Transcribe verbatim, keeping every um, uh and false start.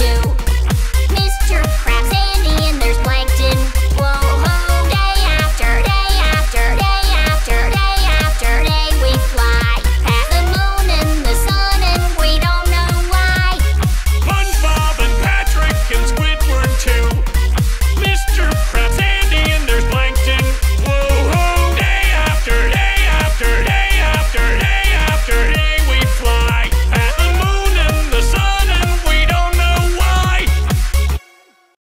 you.